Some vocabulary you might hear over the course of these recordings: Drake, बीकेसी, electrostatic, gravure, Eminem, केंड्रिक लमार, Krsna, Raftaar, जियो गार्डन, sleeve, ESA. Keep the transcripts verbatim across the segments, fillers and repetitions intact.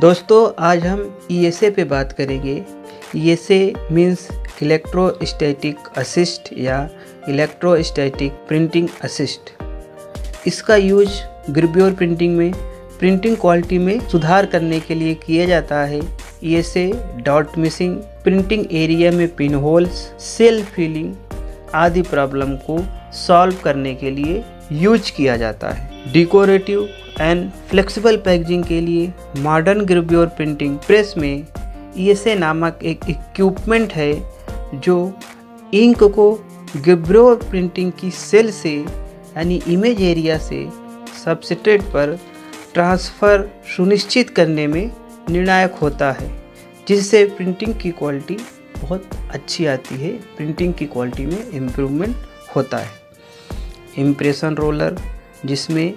दोस्तों आज हम ई एस ए पे बात करेंगे। E S A means electrostatic assist या इलेक्ट्रोस्टैटिक प्रिंटिंग असिस्ट। इसका यूज ग्रेव्योर प्रिंटिंग में प्रिंटिंग क्वालिटी में सुधार करने के लिए किया जाता है। E S A dot missing, printing area में पिन होल्स, सेल फिलिंग आदि प्रॉब्लम को सॉल्व करने के लिए यूज किया जाता है। डिकोरेटिव एंड फ्लेक्सिबल पैकेजिंग के लिए मॉडर्न ग्रेव्योर प्रिंटिंग प्रेस में ई एस ए नामक एक इक्विपमेंट है जो इंक को ग्रेव्योर प्रिंटिंग की सेल से यानी इमेज एरिया से सबस्ट्रेट पर ट्रांसफ़र सुनिश्चित करने में निर्णायक होता है, जिससे प्रिंटिंग की क्वालिटी बहुत अच्छी आती है। प्रिंटिंग की क्वालिटी में इम्प्रूवमेंट होता है। इम्प्रेशन रोलर जिसमें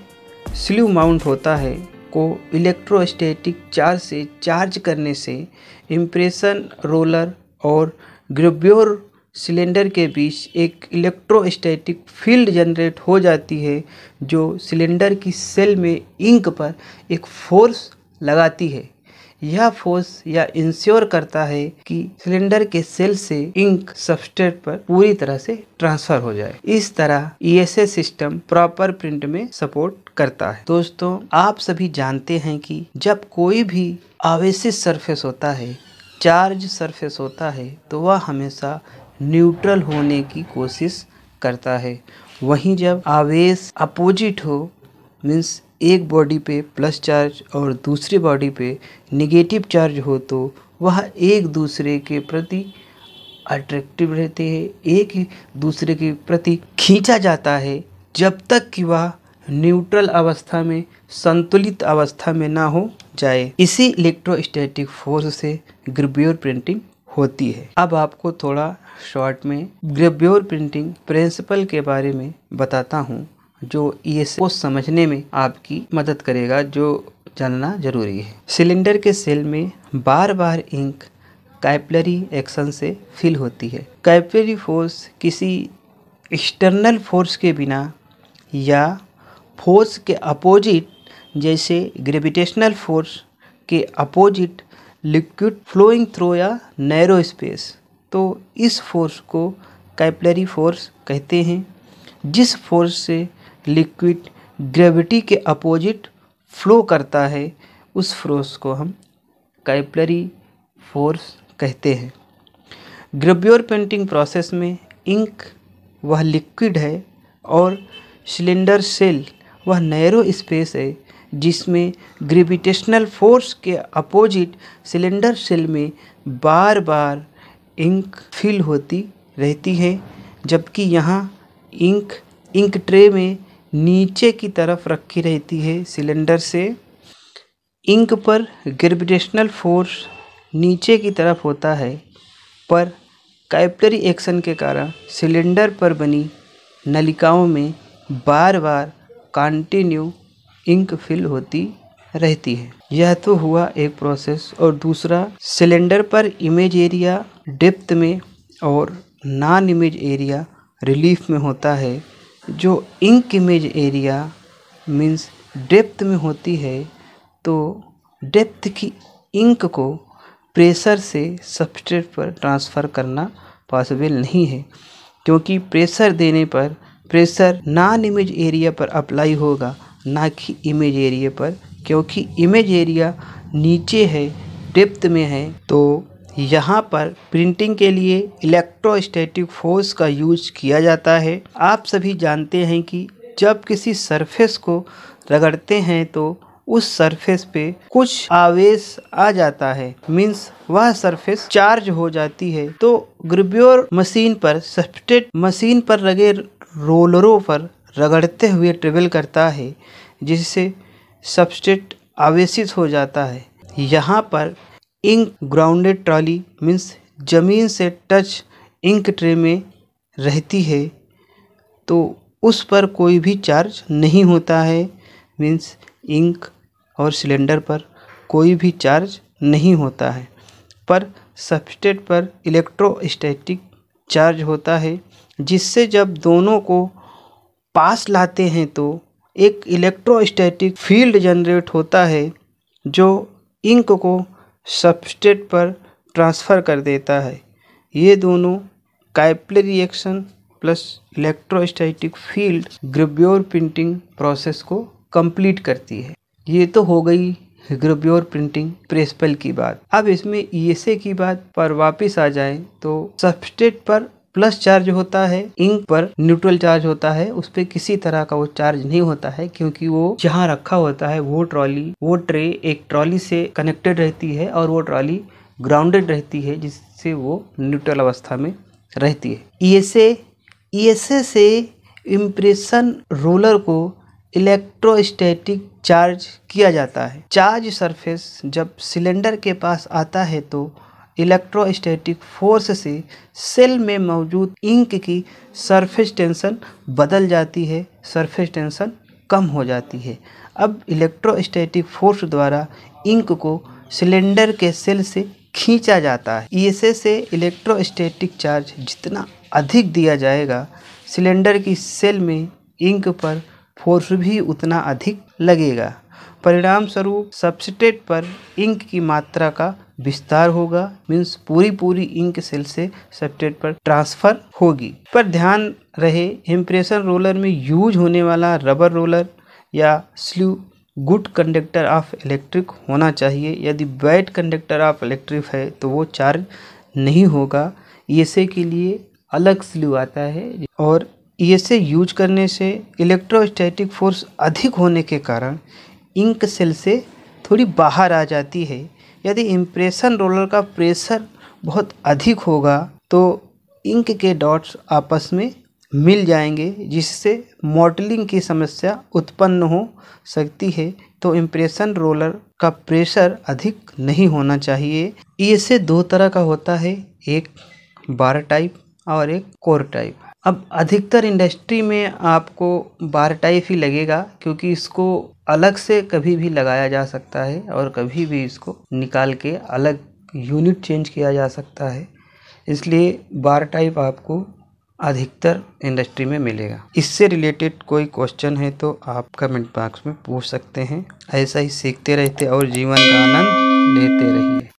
स्लीव माउंट होता है को इलेक्ट्रोस्टैटिक चार्ज से चार्ज करने से इम्प्रेशन रोलर और ग्रेव्योर सिलेंडर के बीच एक इलेक्ट्रोस्टैटिक फील्ड जनरेट हो जाती है जो सिलेंडर की सेल में इंक पर एक फोर्स लगाती है। यह फोर्स या इंश्योर करता है कि सिलेंडर के सेल से इंक सबस्ट्रेट पर पूरी तरह से ट्रांसफर हो जाए। इस तरह E S A system proper print में सपोर्ट करता है। दोस्तों आप सभी जानते हैं कि जब कोई भी आवेशित सरफेस होता है, चार्ज सरफेस होता है, तो वह हमेशा न्यूट्रल होने की कोशिश करता है। वहीं जब आवेश अपोजिट हो, मीन्स एक बॉडी पे प्लस चार्ज और दूसरी बॉडी पे नेगेटिव चार्ज हो, तो वह एक दूसरे के प्रति अट्रैक्टिव रहते हैं, एक ही दूसरे के प्रति खींचा जाता है, जब तक कि वह न्यूट्रल अवस्था में, संतुलित अवस्था में ना हो जाए। इसी इलेक्ट्रोस्टैटिक फोर्स से ग्रेव्योर प्रिंटिंग होती है। अब आपको थोड़ा शॉर्ट में ग्रेव्योर प्रिंटिंग प्रिंसिपल के बारे में बताता हूँ जो ई एस ए को समझने में आपकी मदद करेगा, जो जानना जरूरी है। सिलेंडर के सेल में बार बार इंक कैपिलरी एक्शन से फिल होती है। कैपिलरी फोर्स किसी एक्सटर्नल फोर्स के बिना या फोर्स के अपोजिट, जैसे ग्रेविटेशनल फोर्स के अपोजिट, लिक्विड फ्लोइंग थ्रू या नैरो स्पेस, तो इस फोर्स को कैपिलरी फोर्स कहते हैं। जिस फोर्स से लिक्विड ग्रेविटी के अपोजिट फ्लो करता है उस फोर्स को हम कैपिलरी फोर्स कहते हैं। ग्रेव्योर पेंटिंग प्रोसेस में इंक वह लिक्विड है और सिलेंडर सेल वह नैरो स्पेस है जिसमें ग्रेविटेशनल फोर्स के अपोजिट सिलेंडर सेल में बार बार इंक फिल होती रहती है, जबकि यहाँ इंक इंक ट्रे में नीचे की तरफ रखी रहती है। सिलेंडर से इंक पर ग्रेविटेशनल फोर्स नीचे की तरफ होता है, पर कैपिलरी एक्शन के कारण सिलेंडर पर बनी नलिकाओं में बार बार कंटिन्यू इंक फिल होती रहती है। यह तो हुआ एक प्रोसेस, और दूसरा सिलेंडर पर इमेज एरिया डेप्थ में और नॉन इमेज एरिया रिलीफ में होता है। जो ink image area means depth में होती है, तो डेप्थ की इंक को प्रेशर से सबस्ट्रेट पर ट्रांसफ़र करना पॉसिबल नहीं है, क्योंकि प्रेशर देने पर प्रेशर नॉन इमेज एरिया पर अप्लाई होगा, ना कि इमेज एरिया पर, क्योंकि इमेज एरिया नीचे है, डेप्थ में है। तो यहाँ पर प्रिंटिंग के लिए इलेक्ट्रोस्टैटिक फोर्स का यूज किया जाता है। आप सभी जानते हैं कि जब किसी सरफेस को रगड़ते हैं तो उस सरफेस पे कुछ आवेश आ जाता है, मीन्स वह सरफेस चार्ज हो जाती है। तो ग्रेव्योर मशीन पर सबस्ट्रेट मशीन पर लगे रोलरों पर रगड़ते हुए ट्रेवल करता है, जिससे सबस्ट्रेट आवेशित हो जाता है। यहाँ पर इंक ग्राउंडेड ट्रॉली मीन्स जमीन से टच इंक ट्रे में रहती है, तो उस पर कोई भी चार्ज नहीं होता है, मीन्स इंक और सिलेंडर पर कोई भी चार्ज नहीं होता है, पर सबस्ट्रेट पर इलेक्ट्रोस्टैटिक चार्ज होता है, जिससे जब दोनों को पास लाते हैं तो एक इलेक्ट्रोस्टैटिक फील्ड जनरेट होता है जो इंक को सबस्ट्रेट पर ट्रांसफ़र कर देता है। ये दोनों capillary reaction plus electrostatic field gravure printing process को कंप्लीट करती है। ये तो हो गई ग्रेव्योर प्रिंटिंग प्रिंसिपल की बात। अब इसमें ईएसए की बात पर वापस आ जाए तो सबस्ट्रेट पर प्लस चार्ज होता है, इंक पर न्यूट्रल चार्ज होता है, उस पर किसी तरह का वो चार्ज नहीं होता है क्योंकि वो जहाँ रखा होता है वो ट्रॉली वो ट्रे एक ट्रॉली से कनेक्टेड रहती है और वो ट्रॉली ग्राउंडेड रहती है जिससे वो न्यूट्रल अवस्था में रहती है। ईएसए ईएसए से इम्प्रेशन रोलर को इलेक्ट्रोस्टैटिक चार्ज किया जाता है। चार्ज सरफेस जब सिलेंडर के पास आता है तो इलेक्ट्रोस्टैटिक फोर्स से सेल में मौजूद इंक की सरफेस टेंशन बदल जाती है, सरफेस टेंशन कम हो जाती है। अब इलेक्ट्रोस्टैटिक फोर्स द्वारा इंक को सिलेंडर के सेल से खींचा जाता है। ईएसए से इलेक्ट्रोस्टैटिक चार्ज जितना अधिक दिया जाएगा, सिलेंडर की सेल में इंक पर फोर्स भी उतना अधिक लगेगा। परिणाम स्वरूप सबस्ट्रेट पर इंक की मात्रा का विस्तार होगा, मीन्स पूरी पूरी इंक सेल से सबस्ट्रेट पर ट्रांसफ़र होगी। पर ध्यान रहे, इम्प्रेशन रोलर में यूज होने वाला रबर रोलर या sleeve good conductor of electric होना चाहिए। यदि बैड कंडक्टर ऑफ इलेक्ट्रिक है तो वो चार्ज नहीं होगा। ईएसए के लिए अलग स्लीव आता है और ईएसए यूज करने से इलेक्ट्रोस्टैटिक फोर्स अधिक होने के कारण इंक सेल से थोड़ी बाहर आ जाती है। यदि इम्प्रेशन रोलर का प्रेशर बहुत अधिक होगा तो इंक के डॉट्स आपस में मिल जाएंगे जिससे मॉटलिंग की समस्या उत्पन्न हो सकती है। तो इम्प्रेशन रोलर का प्रेशर अधिक नहीं होना चाहिए। ईएसए दो तरह का होता है, एक बार टाइप और एक कोर टाइप। अब अधिकतर इंडस्ट्री में आपको बार टाइप ही लगेगा क्योंकि इसको अलग से कभी भी लगाया जा सकता है और कभी भी इसको निकाल के अलग यूनिट चेंज किया जा सकता है, इसलिए बार टाइप आपको अधिकतर इंडस्ट्री में मिलेगा। इससे रिलेटेड कोई क्वेश्चन है तो आप कमेंट बॉक्स में पूछ सकते हैं। ऐसा ही सीखते रहते और जीवन का आनंद लेते रहिए।